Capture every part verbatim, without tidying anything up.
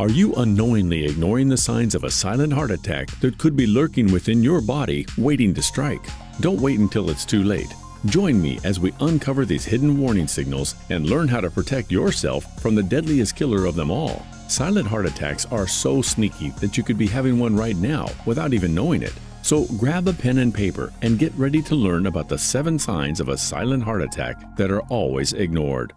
Are you unknowingly ignoring the signs of a silent heart attack that could be lurking within your body, waiting to strike? Don't wait until it's too late. Join me as we uncover these hidden warning signals and learn how to protect yourself from the deadliest killer of them all. Silent heart attacks are so sneaky that you could be having one right now without even knowing it. So grab a pen and paper and get ready to learn about the seven signs of a silent heart attack that are always ignored.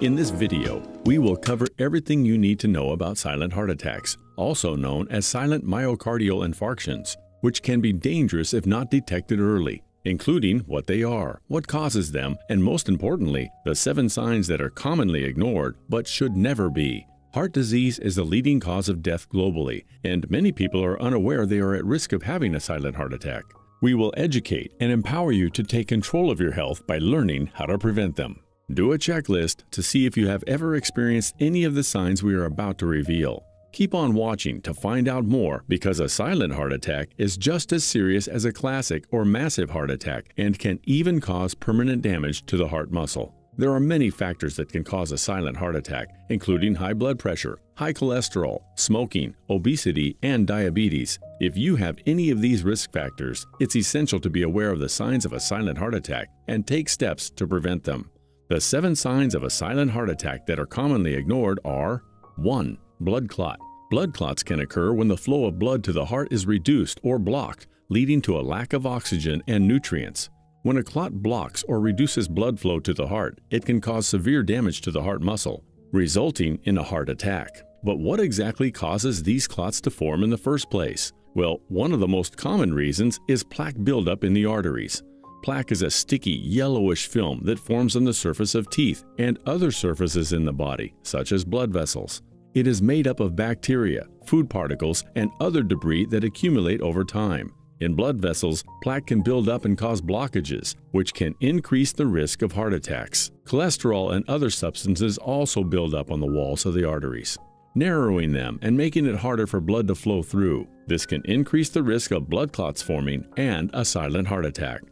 In this video, we will cover everything you need to know about silent heart attacks, also known as silent myocardial infarctions, which can be dangerous if not detected early, including what they are, what causes them, and most importantly, the seven signs that are commonly ignored but should never be. Heart disease is the leading cause of death globally, and many people are unaware they are at risk of having a silent heart attack. We will educate and empower you to take control of your health by learning how to prevent them. Do a checklist to see if you have ever experienced any of the signs we are about to reveal. Keep on watching to find out more, because a silent heart attack is just as serious as a classic or massive heart attack and can even cause permanent damage to the heart muscle. There are many factors that can cause a silent heart attack, including high blood pressure, high cholesterol, smoking, obesity, and diabetes. If you have any of these risk factors, it's essential to be aware of the signs of a silent heart attack and take steps to prevent them. The seven signs of a silent heart attack that are commonly ignored are: one. Blood clot. Blood clots can occur when the flow of blood to the heart is reduced or blocked, leading to a lack of oxygen and nutrients. When a clot blocks or reduces blood flow to the heart, it can cause severe damage to the heart muscle, resulting in a heart attack. But what exactly causes these clots to form in the first place? Well, one of the most common reasons is plaque buildup in the arteries. Plaque is a sticky, yellowish film that forms on the surface of teeth and other surfaces in the body, such as blood vessels. It is made up of bacteria, food particles, and other debris that accumulate over time. In blood vessels, plaque can build up and cause blockages, which can increase the risk of heart attacks. Cholesterol and other substances also build up on the walls of the arteries, narrowing them and making it harder for blood to flow through. This can increase the risk of blood clots forming and a silent heart attack.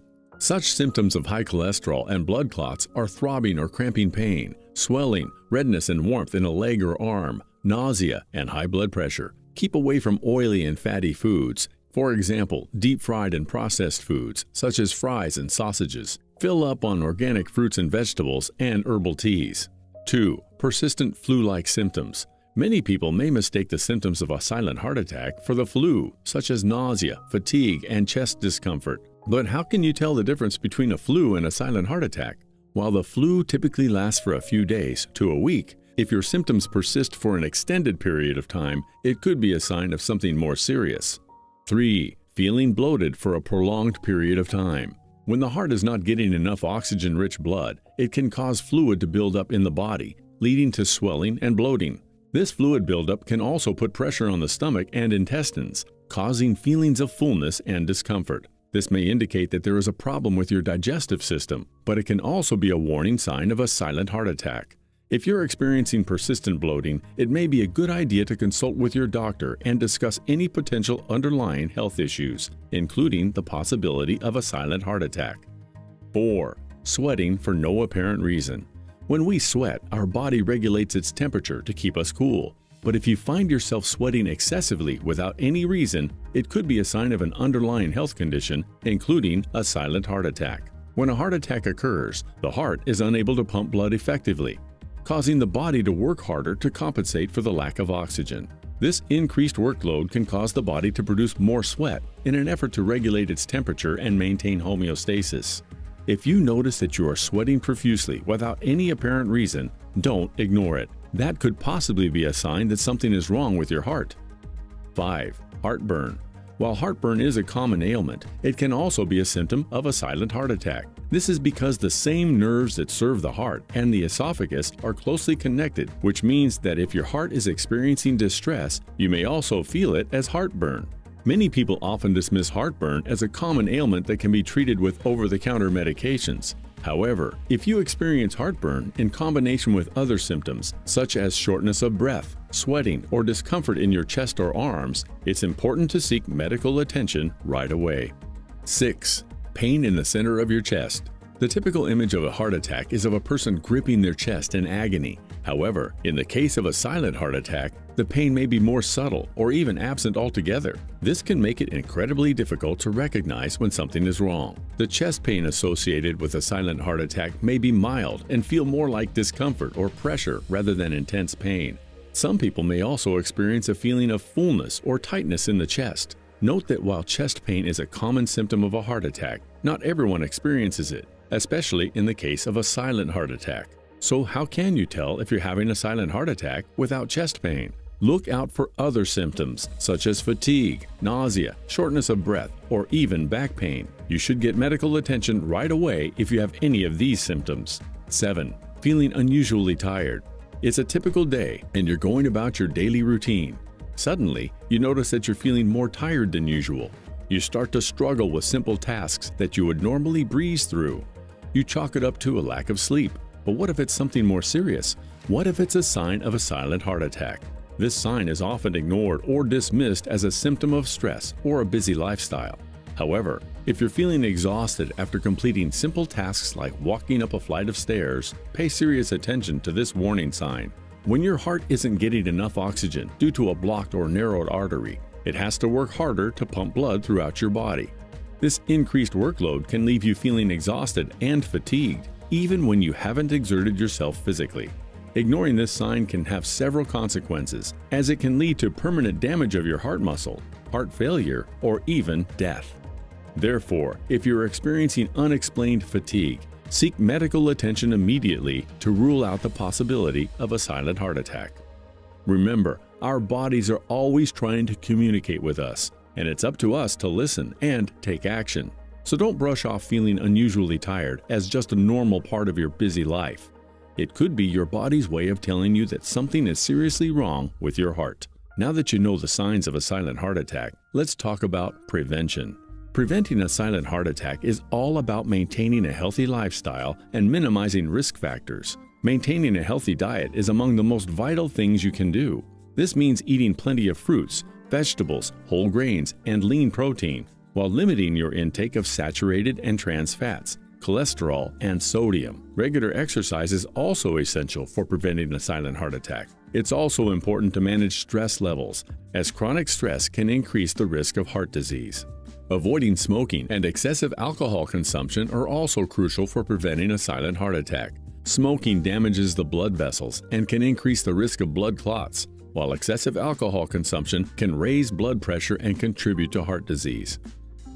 Such symptoms of high cholesterol and blood clots are throbbing or cramping pain, swelling, redness and warmth in a leg or arm, nausea, and high blood pressure. Keep away from oily and fatty foods. For example, deep-fried and processed foods, such as fries and sausages. Fill up on organic fruits and vegetables and herbal teas. two. Persistent flu-like symptoms. Many people may mistake the symptoms of a silent heart attack for the flu, such as nausea, fatigue, and chest discomfort. But how can you tell the difference between a flu and a silent heart attack? While the flu typically lasts for a few days to a week, if your symptoms persist for an extended period of time, it could be a sign of something more serious. three. Feeling bloated for a prolonged period of time. When the heart is not getting enough oxygen-rich blood, it can cause fluid to build up in the body, leading to swelling and bloating. This fluid buildup can also put pressure on the stomach and intestines, causing feelings of fullness and discomfort. This may indicate that there is a problem with your digestive system, but it can also be a warning sign of a silent heart attack. If you're experiencing persistent bloating, it may be a good idea to consult with your doctor and discuss any potential underlying health issues, including the possibility of a silent heart attack. four. Sweating for no apparent reason. When we sweat, our body regulates its temperature to keep us cool. But if you find yourself sweating excessively without any reason, it could be a sign of an underlying health condition, including a silent heart attack. When a heart attack occurs, the heart is unable to pump blood effectively, causing the body to work harder to compensate for the lack of oxygen. This increased workload can cause the body to produce more sweat in an effort to regulate its temperature and maintain homeostasis. If you notice that you are sweating profusely without any apparent reason, don't ignore it. That could possibly be a sign that something is wrong with your heart. five. Heartburn. While heartburn is a common ailment, it can also be a symptom of a silent heart attack. This is because the same nerves that serve the heart and the esophagus are closely connected, which means that if your heart is experiencing distress, you may also feel it as heartburn. Many people often dismiss heartburn as a common ailment that can be treated with over-the-counter medications. However, if you experience heartburn in combination with other symptoms, such as shortness of breath, sweating, or discomfort in your chest or arms, it's important to seek medical attention right away. six. Pain in the center of your chest. The typical image of a heart attack is of a person gripping their chest in agony. However, in the case of a silent heart attack, the pain may be more subtle or even absent altogether. This can make it incredibly difficult to recognize when something is wrong. The chest pain associated with a silent heart attack may be mild and feel more like discomfort or pressure rather than intense pain. Some people may also experience a feeling of fullness or tightness in the chest. Note that while chest pain is a common symptom of a heart attack, not everyone experiences it, especially in the case of a silent heart attack. So how can you tell if you're having a silent heart attack without chest pain? Look out for other symptoms such as fatigue, nausea, shortness of breath, or even back pain. You should get medical attention right away if you have any of these symptoms. seven. Feeling unusually tired. It's a typical day and you're going about your daily routine. Suddenly, you notice that you're feeling more tired than usual. You start to struggle with simple tasks that you would normally breeze through. You chalk it up to a lack of sleep. But what if it's something more serious? What if it's a sign of a silent heart attack? This sign is often ignored or dismissed as a symptom of stress or a busy lifestyle. However, if you're feeling exhausted after completing simple tasks like walking up a flight of stairs, pay serious attention to this warning sign. When your heart isn't getting enough oxygen due to a blocked or narrowed artery, it has to work harder to pump blood throughout your body. This increased workload can leave you feeling exhausted and fatigued, even when you haven't exerted yourself physically. Ignoring this sign can have several consequences, as it can lead to permanent damage of your heart muscle, heart failure, or even death. Therefore, if you're experiencing unexplained fatigue, seek medical attention immediately to rule out the possibility of a silent heart attack. Remember, our bodies are always trying to communicate with us, and it's up to us to listen and take action. So don't brush off feeling unusually tired as just a normal part of your busy life. It could be your body's way of telling you that something is seriously wrong with your heart. Now that you know the signs of a silent heart attack, let's talk about prevention. Preventing a silent heart attack is all about maintaining a healthy lifestyle and minimizing risk factors. Maintaining a healthy diet is among the most vital things you can do. This means eating plenty of fruits, vegetables, whole grains, and lean protein, while limiting your intake of saturated and trans fats, cholesterol, and sodium. Regular exercise is also essential for preventing a silent heart attack. It's also important to manage stress levels, as chronic stress can increase the risk of heart disease. Avoiding smoking and excessive alcohol consumption are also crucial for preventing a silent heart attack. Smoking damages the blood vessels and can increase the risk of blood clots, while excessive alcohol consumption can raise blood pressure and contribute to heart disease.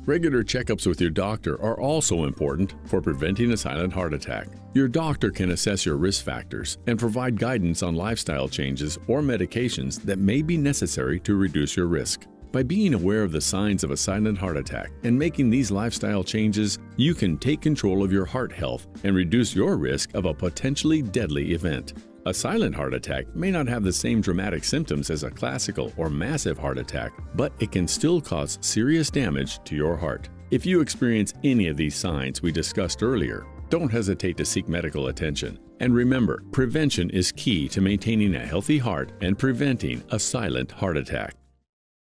Regular checkups with your doctor are also important for preventing a silent heart attack. Your doctor can assess your risk factors and provide guidance on lifestyle changes or medications that may be necessary to reduce your risk. By being aware of the signs of a silent heart attack and making these lifestyle changes, you can take control of your heart health and reduce your risk of a potentially deadly event. A silent heart attack may not have the same dramatic symptoms as a classical or massive heart attack, but it can still cause serious damage to your heart. If you experience any of these signs we discussed earlier, don't hesitate to seek medical attention. And remember, prevention is key to maintaining a healthy heart and preventing a silent heart attack.